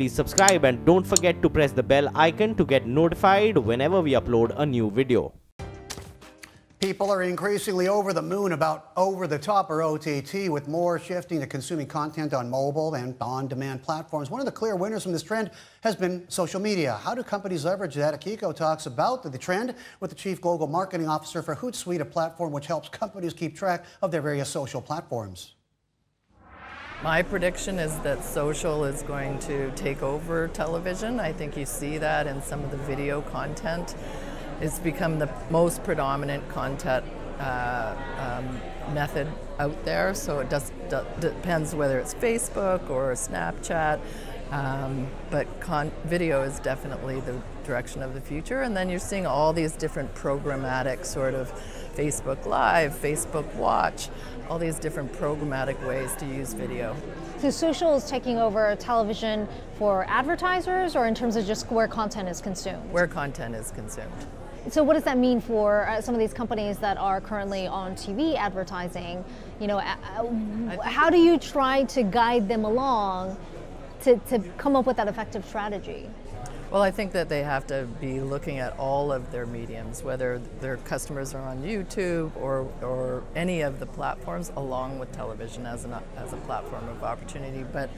please subscribe and don't forget to press the bell icon to get notified whenever we upload a new video. People are increasingly over the moon about over-the-top, or OTT, with more shifting to consuming content on mobile and on-demand platforms. One of the clear winners from this trend has been social media. How do companies leverage that? Akiko talks about the trend with the Chief Global Marketing Officer for Hootsuite, a platform which helps companies keep track of their various social platforms. My prediction is that social is going to take over television. I think you see that in some of the video content. It's become the most predominant content method out there, so it just depends whether it's Facebook or Snapchat, but video is definitely the direction of the future. And then you're seeing all these different programmatic sort of Facebook Live, Facebook Watch, all these different programmatic ways to use video. So social is taking over television for advertisers, or in terms of just where content is consumed? Where content is consumed. So what does that mean for some of these companies that are currently on TV advertising? You know, how do you try to guide them along to come up with that effective strategy? Well, I think that they have to be looking at all of their mediums, whether their customers are on YouTube or any of the platforms, along with television as a platform of opportunity. But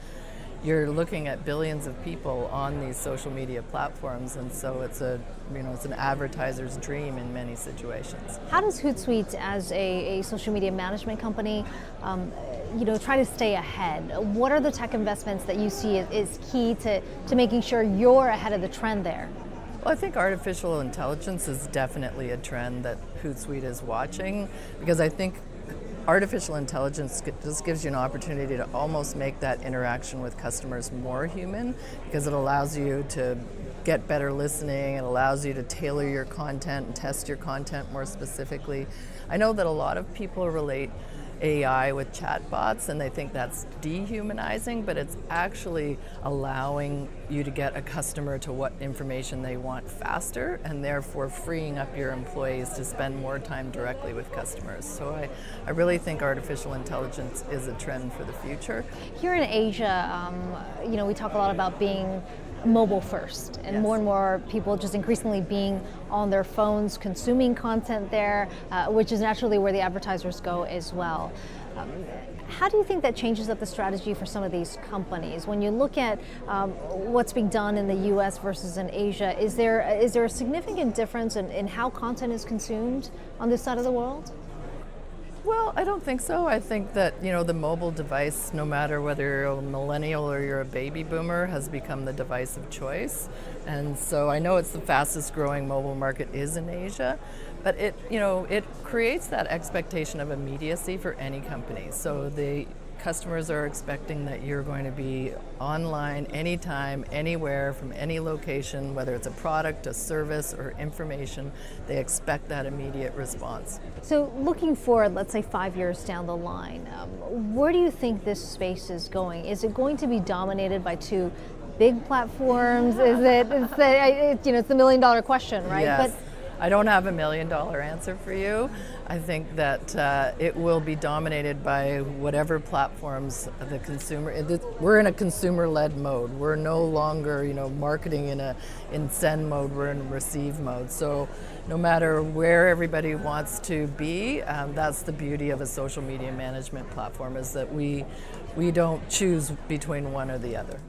you're looking at billions of people on these social media platforms, and so it's it's an advertiser's dream in many situations. How does Hootsuite, as a social media management company, try to stay ahead? What are the tech investments that you see is key to making sure you're ahead of the trend there? Well, I think artificial intelligence is definitely a trend that Hootsuite is watching, because I think artificial intelligence just gives you an opportunity to almost make that interaction with customers more human, because it allows you to get better listening, it allows you to tailor your content and test your content more specifically. I know that a lot of people relate AI with chatbots, and they think that's dehumanizing, but it's actually allowing you to get a customer to what information they want faster, and therefore freeing up your employees to spend more time directly with customers. So I really think artificial intelligence is a trend for the future. Here in Asia, we talk a lot about being mobile first, and yes, more and more people just increasingly being on their phones, consuming content there, which is naturally where the advertisers go as well. How do you think that changes up the strategy for some of these companies? When you look at what's being done in the US versus in Asia, is there a significant difference in how content is consumed on this side of the world? Well, I don't think so. I think that, the mobile device, no matter whether you're a millennial or you're a baby boomer, has become the device of choice. And so I know it's the fastest growing mobile market is in Asia, but it creates that expectation of immediacy for any company. So the customers are expecting that you're going to be online anytime, anywhere, from any location, whether it's a product, a service, or information. They expect that immediate response. So looking forward, let's say 5 years down the line, where do you think this space is going? Is it going to be dominated by two big platforms? Is it, it's the million-dollar question, right? Yes. But I don't have a million-dollar answer for you. I think that it will be dominated by whatever platforms the consumer. We're in a consumer-led mode. We're no longer, marketing in send mode. We're in receive mode. So no matter where everybody wants to be, that's the beauty of a social media management platform, is that we don't choose between one or the other.